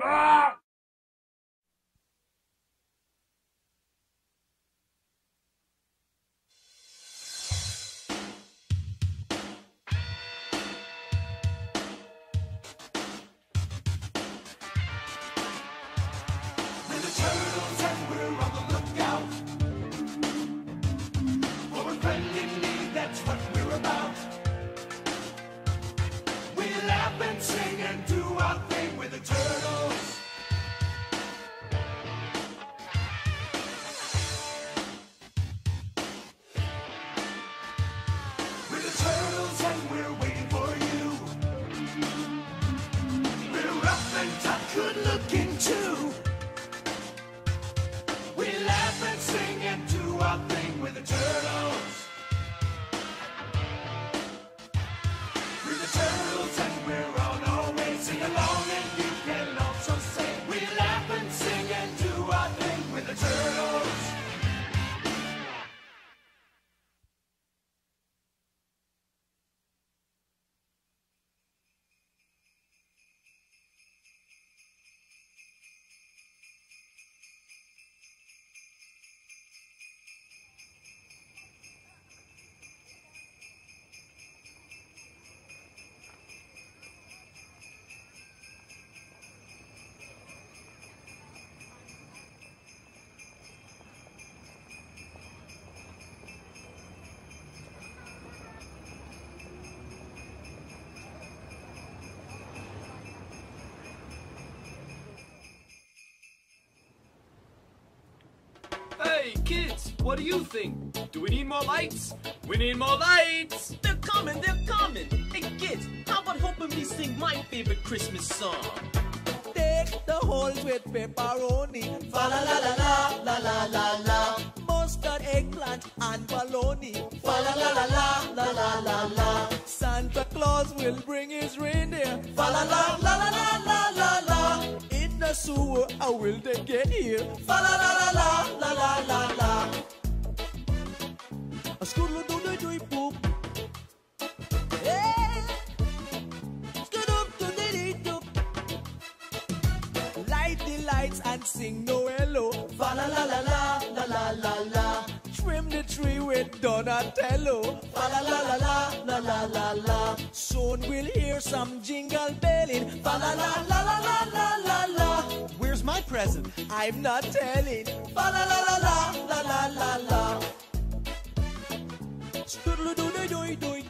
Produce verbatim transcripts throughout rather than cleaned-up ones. Ah! Hey kids, what do you think? Do we need more lights? We need more lights! They're coming, they're coming! Hey kids, how about helping me sing my favorite Christmas song? Take the holes with pepperoni, fa la la la la la la la la. Mustard, eggplant, and bologna, fa la la la la la la la la. Santa Claus will bring his reindeer, fa la la la la la la la la. In the sewer, how will they get here? Fa la la la la. La la la la. A scoodle doo doo doo poop. Hey, scoodle doo doo doo. Light the lights and sing Noello. Fa la la la la la la la la. Trim the tree with Donatello. Fa la la la la la la la la. Soon we'll hear some jingle belling. Fa la la la la la la la la. Where's my present? I'm not telling. Fa la la la la la la la la. Stoodle doo doo doo doo.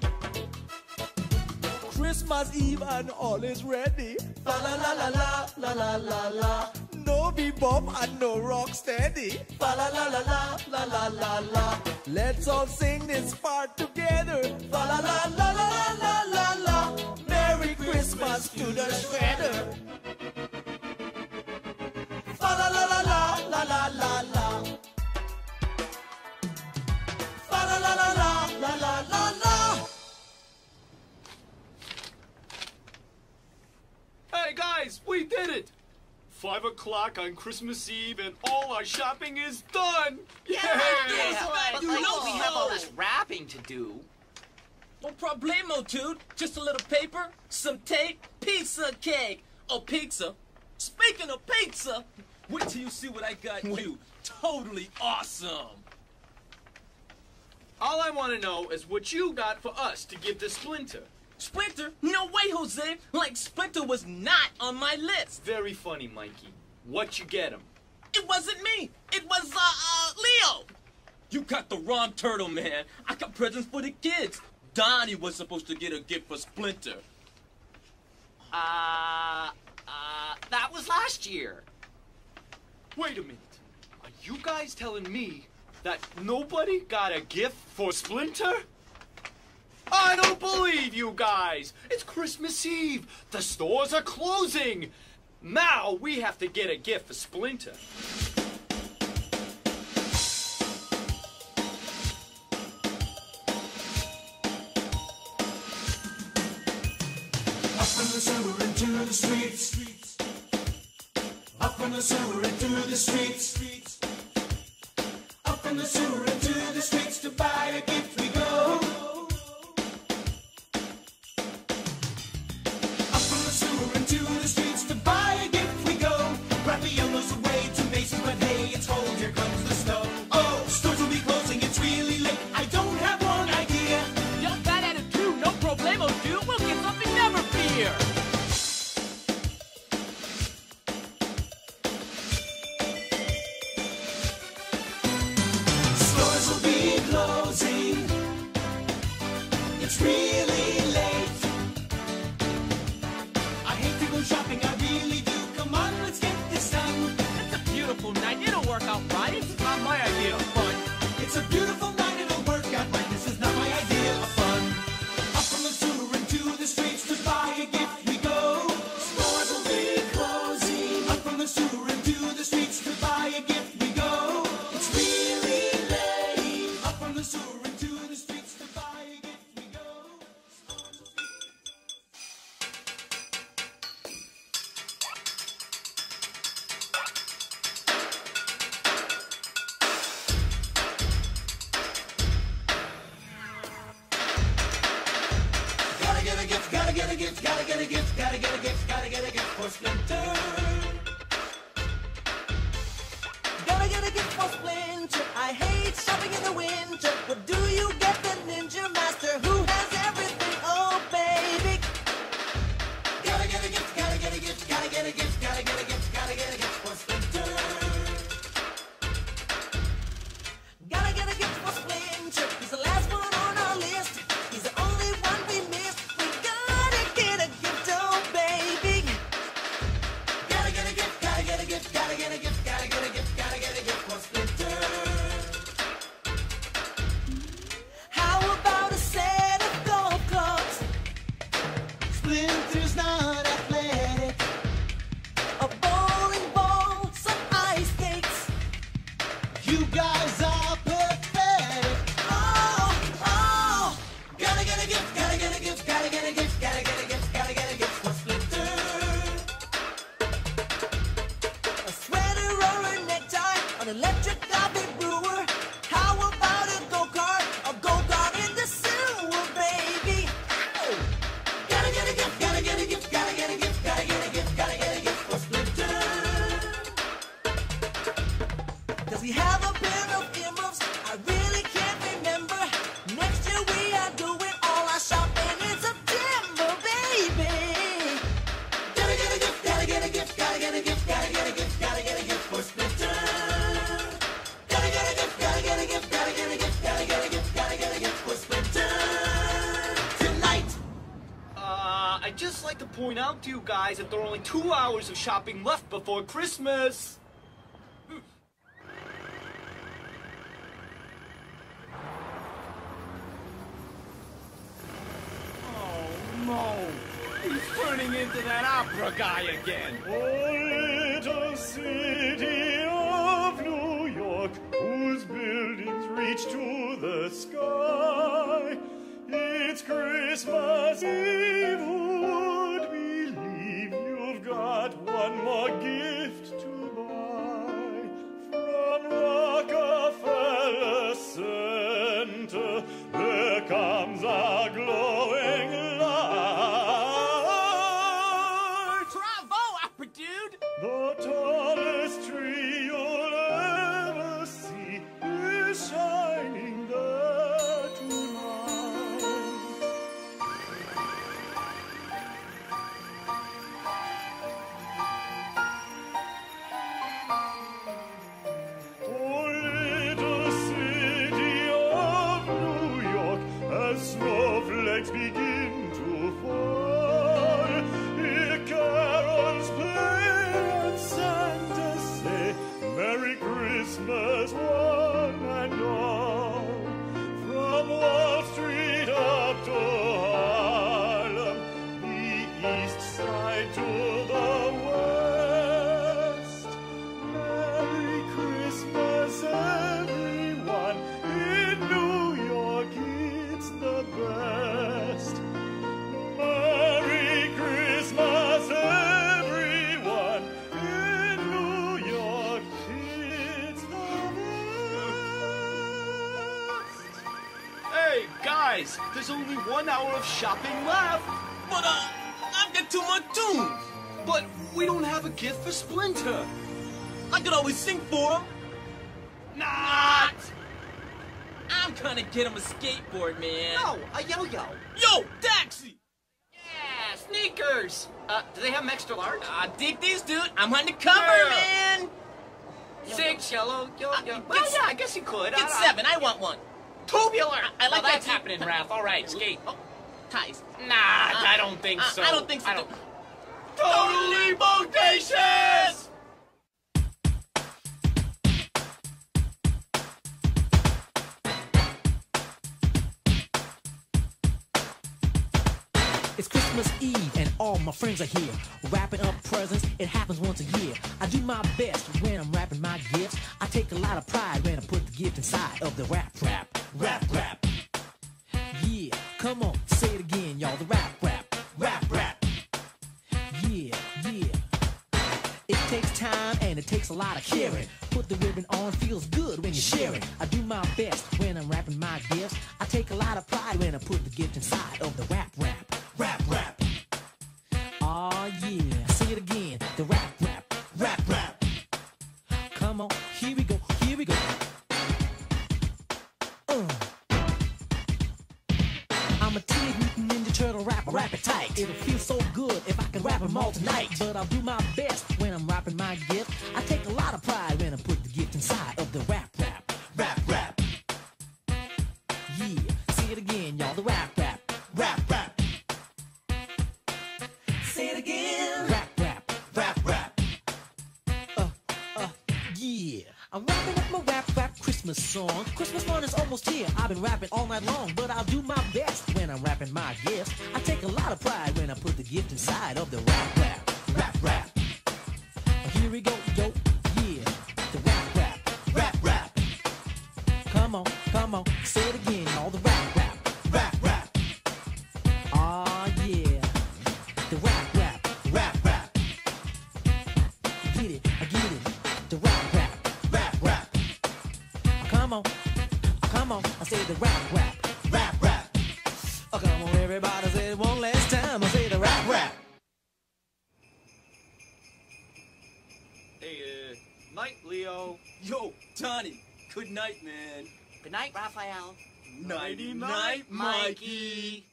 Christmas Eve and all is ready. Fa la la la la la la la la. No bebop and no rock steady. Fa la la la la la la la la. Let's all sing this part together. Fa la la la la la la la. Merry Christmas to the shredder. Hey guys, we did it! Five o'clock on Christmas Eve and all our shopping is done! Yeah! yeah. yeah. But you know we have all this wrapping to do. No problemo, dude. Just a little paper, some tape, pizza cake. Oh, pizza. Speaking of pizza, wait till you see what I got you. Totally awesome! All I want to know is what you got for us to give to Splinter. Splinter? No way, Jose! Like, Splinter was not on my list! Very funny, Mikey. What you get him? It wasn't me! It was, uh, uh, Leo! You got the wrong turtle, man. I got presents for the kids. Donnie was supposed to get a gift for Splinter. Uh, uh, that was last year. Wait a minute. Are you guys telling me that nobody got a gift for Splinter? I don't believe you guys! It's Christmas Eve! The stores are closing! Now we have to get a gift for Splinter. Up from the summer into the streets. Up from the summer into the streets. Up from the sewer into the streets to buy a gift we go. Up from the sewer into the streets to buy a gift we go. gift, gotta get a gift, gotta get a gift, gotta get a gift for Splinter. Gotta get a gift for Splinter. I hate shopping in the winter. What do you get the ninja master who has everything? Oh baby. Gotta get a gift, gotta get a gift, gotta get a gift, gotta get a gift, gotta get a gift for Splinter. Gotta get a gift for Splinter. He's the last one on our list. He's the only one we missed. We gotta get a gift, oh baby. Gotta get a gift, gotta get a gift, gotta get a gift, gotta get a gift, gotta get a gift for Splinter. How about a set of golf clubs? Splinter's not athletic. A bowling ball, some ice cakes. You guys are. Gotta get a gift, gotta get a gift, gotta get a gift for Splinter. A sweater or a necktie, an electric coffee brewer. How about a go-kart, a go-kart in the sewer, baby? Oh. Gotta get a gift, gotta get a gift, gotta get a gift, gotta get a gift, gotta get a gift for Splinter. Does he have a pair of earmuffs? I really can't remember. Next year we are doing all our shopping. Just like to point out to you guys that there are only two hours of shopping left before Christmas. Hmm. Oh no, he's turning into that opera guy again. Oh, little city of New York, whose buildings reach to the sky. It's Christmas Eve, would believe you've got one more gift to buy. From Rockefeller Center, there comes a glowing light. Bravo, opera dude! The tallest tree you'll ever see is shining there. Christmas, one and all, from Wall Street up to Harlem, the East Side to the West. Merry Christmas, everyone, in New York it's the best. Merry Christmas, everyone. Guys, there's only one hour of shopping left. But, uh, I've got two more tunes. But we don't have a gift for Splinter. I could always sing for him. Not! I'm gonna get him a skateboard, man. No, a yo-yo. Yo, taxi! Yeah, sneakers. Uh, do they have them extra large? Uh, dig these, dude. I'm undercover, yeah. Man. Six, yellow, yo-yo. Uh, well, well, yeah, I guess you could. Get I, seven. I, I want one. Tubular! I, I like well, that's that happening, Raph. All right, skate. Oh, ties. Nah, uh, I don't think so. I don't think so. I don't... Totally bodacious! It's Christmas Eve and all my friends are here, wrapping up presents. It happens once a year. I do my best when I'm wrapping my gifts. I take a lot of pride when I put the gift inside of the wrap wrap, wrap wrap. Yeah, come on, say it again, y'all. The wrap wrap, wrap wrap. Yeah, yeah. It takes time and it takes a lot of caring. Put the ribbon on, feels good when you share it. I do my best when I'm wrapping my gifts. I take a lot of pride when I put the gift inside of the wrap wrap. Rap, rap. It'll feel so good if I can rap them all tonight. But I'll do my best when I'm rapping my gift. I take a lot of pride when I put the gift inside of the rap, rap, rap, rap. Yeah, say it again, y'all. The rap, rap, rap, rap. Say it again. Rap, rap, rap, rap. Uh, uh, yeah. I'm wrapping up my rap, rap Christmas song. Christmas morning is almost here. I've been rapping all night long, but I'll do my best when I'm rapping my gifts. I take a lot of pride when I put the gift inside of the rap, rap, rap, rap. Here we go, yo, yeah. The rap, rap, rap, rap. Come on, come on, say it again. All the rap, rap, rap, rap. Ah, oh, yeah. The rap, rap, rap, rap. I get it, I get it. The rap, rap, rap, rap. Oh, come on, oh, come on, I say the rap, rap. Leo. Yo, Donnie. Good night, man. Good night, Raphael. Nighty night, Mikey.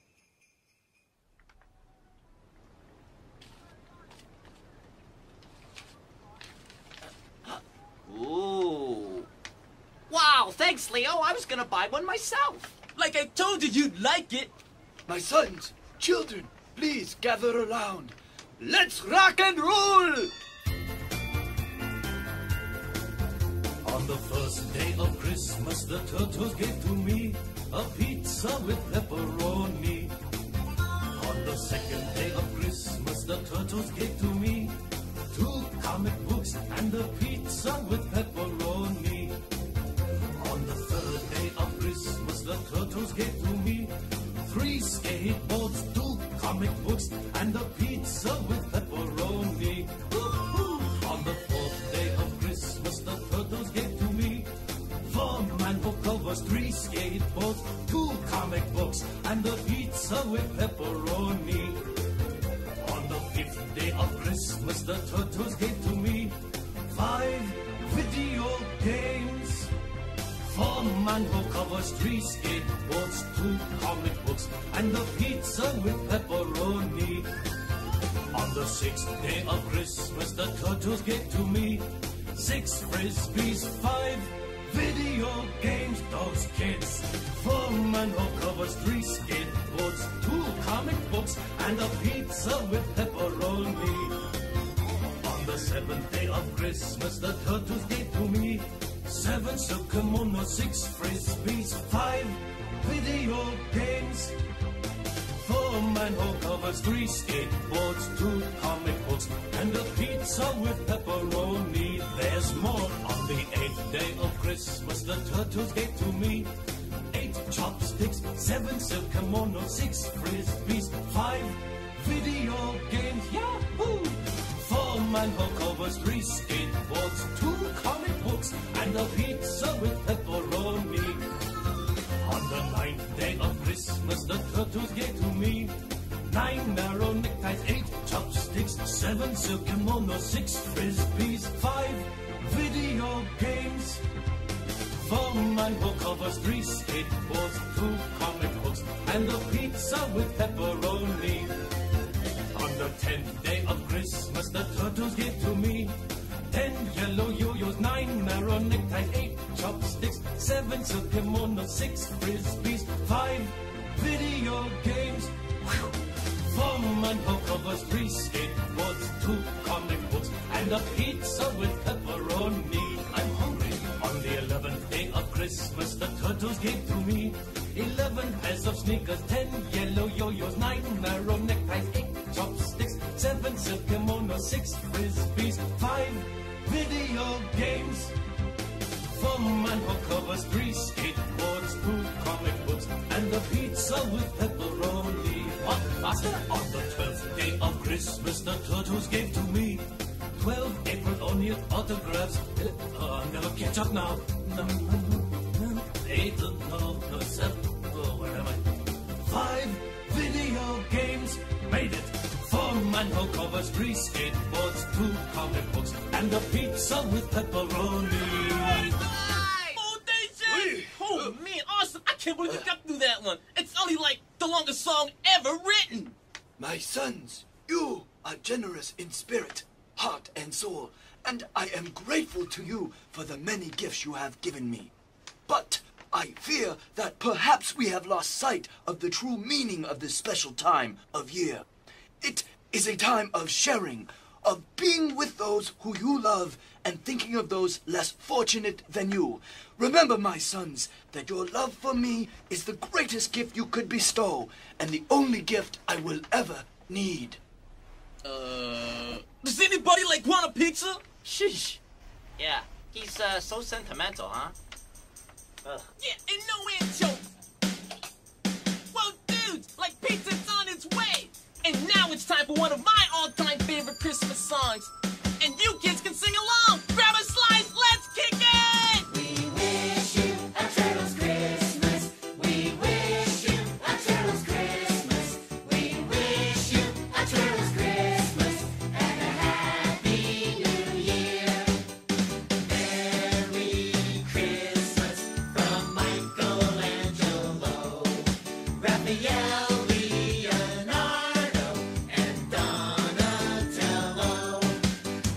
Ooh. Wow, thanks, Leo. I was gonna buy one myself. Like I told you you'd like it. My sons, children, please gather around. Let's rock and roll! On the first day of Christmas, the turtles gave to me a pizza with pepperoni. On the second day of Christmas, the turtles gave to me two comic books and a pizza with pepperoni. On the third day of Christmas, the turtles gave to me three skateboards, two comic books, and a pizza with pepperoni. On the fourth day of Christmas, the turtles gave to me four manhole covers, three skateboards, two comic books, and a pizza with pepperoni. On the fifth day of Christmas, the turtles gave to me five video games, four manhole covers, three skateboards, two comic books, and a pizza with pepperoni. On the sixth day of Christmas, the turtles gave to me six frisbees, five video games, dogs, kids, four manhole covers, three skateboards, two comic books, and a pizza with pepperoni. On the seventh day of Christmas, the turtles gave to me seven silk kimono, six frisbees, five video games, four manhole covers, three skateboards, two comic books, and a pizza with pepperoni. There's more. On the eighth day of Christmas, the turtles gave to me eight chopsticks, seven silk kimono, six frisbees, five video games, yahoo! Four manhole covers, three skateboards, two comic books, and a pizza with pepperoni. On the ninth day of Christmas, the turtles gave to me nine narrow neckties, eight chopsticks, seven silk kimono, six frisbees, five video games, four manhole covers, three skateboards, two comic books, and a pizza with pepperoni. On the tenth day of Christmas, the turtles gave to me ten yellow yo-yos, nine narrow neckties, eight chopsticks, seven silk kimono, six frisbees, five video games, whew, four manhole covers, three skateboards, two comic books, and a pizza with pepperoni. I'm hungry. On the eleventh day of Christmas, the turtles gave to me eleven pairs of sneakers, ten yellow yo-yos, nine narrow neckties, eight chopsticks, seven silk kimono, six frisbees, five video games, four manhole covers, three skateboards, two comic books, and a pizza with pepperoni. What faster? On the twelfth day of Christmas, the turtles gave to me twelve April O'Neil autographs. Uh, I'll never catch up now. Eight, no, no, seven. Oh, where am I? Five video games. Made it. Four manhole covers, three skateboards, two comic books, and a pizza with pepperoni. Oh, man, awesome. I can't believe you got through that one. It's only like the longest song ever written. My sons, you are generous in spirit, heart and soul, and I am grateful to you for the many gifts you have given me. But I fear that perhaps we have lost sight of the true meaning of this special time of year. It is a time of sharing, of being with those who you love and thinking of those less fortunate than you. Remember, my sons, that your love for me is the greatest gift you could bestow, and the only gift I will ever need. Uh... Does anybody, like, want a pizza? Sheesh. Yeah, he's, uh, so sentimental, huh? Ugh. Yeah, and no anchovies! Well, dudes, like, pizza's on its way! And now it's time for one of my all-time favorite Christmas songs. And you kids can sing along. Grab a slice, let's kick it! We wish you a turtle's Christmas. We wish you a turtle's Christmas. We wish you a turtle's Christmas. And a happy new year. Merry Christmas from Michelangelo, Raphael, Leonardo, and Donatello. We wish you a turtle's Christmas. We wish you a turtle's Christmas. We wish you a turtle's Christmas and a happy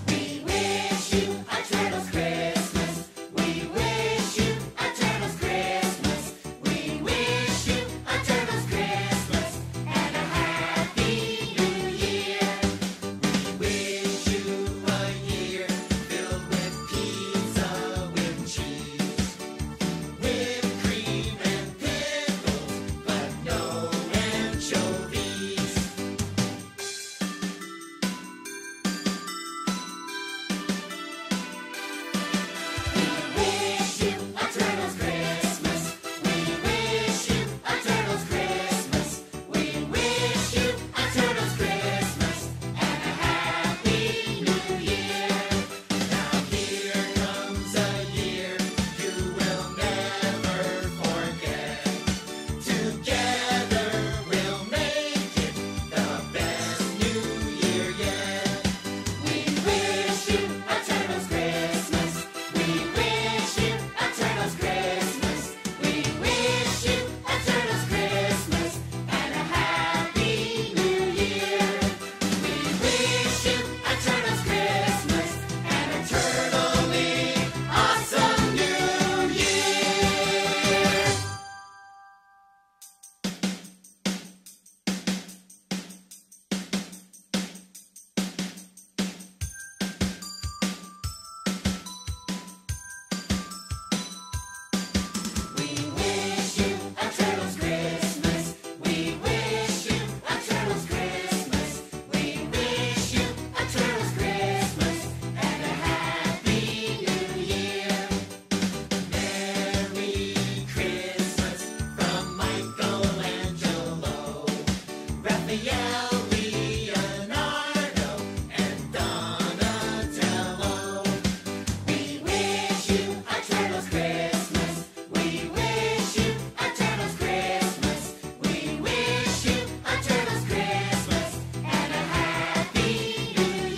new year.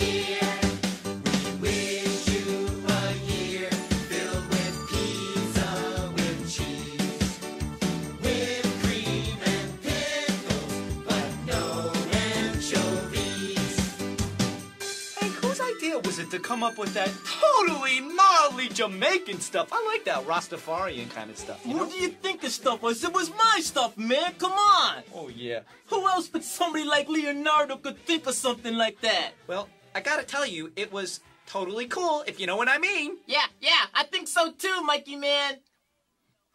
We wish you a year filled with pizza, with cheese, whipped cream and pickles, but no anchovies. We wish you a turtle's Christmas. We wish you a turtle's Christmas. We wish you a turtle's Christmas and a happy new year. Now here comes a year you will never forget. Together we'll make it the best new year yet. We wish you a turtle's Christmas. We wish you a turtle's Christmas. We wish you a turtle's Christmas and a happy new year. We wish you a turtle's Christmas and a turtly awesome new year. We wish you a turtle's Christmas. We wish you a turtle's Christmas. We wish you a turtle's Christmas and a happy new year. Merry Christmas from Michelangelo, Raphael, Leonardo, and Donatello. We wish you a turtle's Christmas. We wish you a turtle's Christmas. We wish you a turtle's Christmas and a happy new year. We wish you a year filled with pizza, with cheese, whipped cream and pickles, but no anchovies. Hey, whose idea was it to come up with that totally gnarly Jamaican stuff? I like that Rastafarian kind of stuff. You know? What do you think this stuff was? It was my stuff, man. Come on. Oh, yeah. Who else but somebody like Leonardo could think of something like that? Well, I gotta tell you, it was totally cool, if you know what I mean. Yeah, yeah, I think so too, Mikey, man.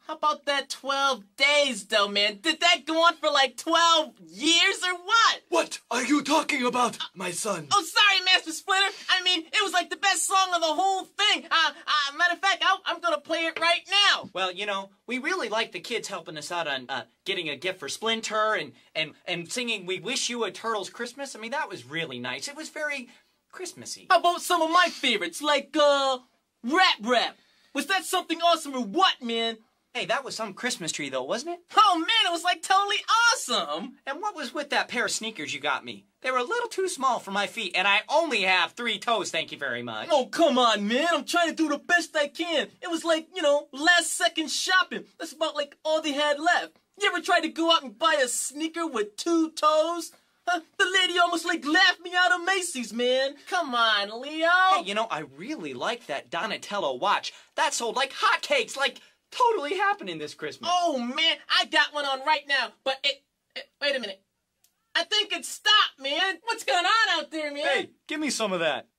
How about that twelve days, though, man? Did that go on for like twelve years or what? What are you talking about, my son? Oh, sorry, Master Splinter. I mean, it was like the best song of the whole thing. Uh, uh, matter of fact, I I'm gonna play it right now. Well, you know, we really like the kids helping us out on uh, getting a gift for Splinter and, and, and singing We Wish You a Turtle's Christmas. I mean, that was really nice. It was very Christmassy. How about some of my favorites, like, uh, Rap Rap? Was that something awesome or what, man? Hey, that was some Christmas tree, though, wasn't it? Oh, man, it was, like, totally awesome! And what was with that pair of sneakers you got me? They were a little too small for my feet, and I only have three toes, thank you very much. Oh, come on, man. I'm trying to do the best I can. It was like, you know, last-second shopping. That's about, like, all they had left. You ever tried to go out and buy a sneaker with two toes? Uh, the lady almost like laughed me out of Macy's, man. Come on, Leo. Hey, you know, I really like that Donatello watch. That sold like hotcakes, like totally happening this Christmas. Oh, man, I got one on right now, but it, it wait a minute. I think it stopped, man. What's going on out there, man? Hey, give me some of that.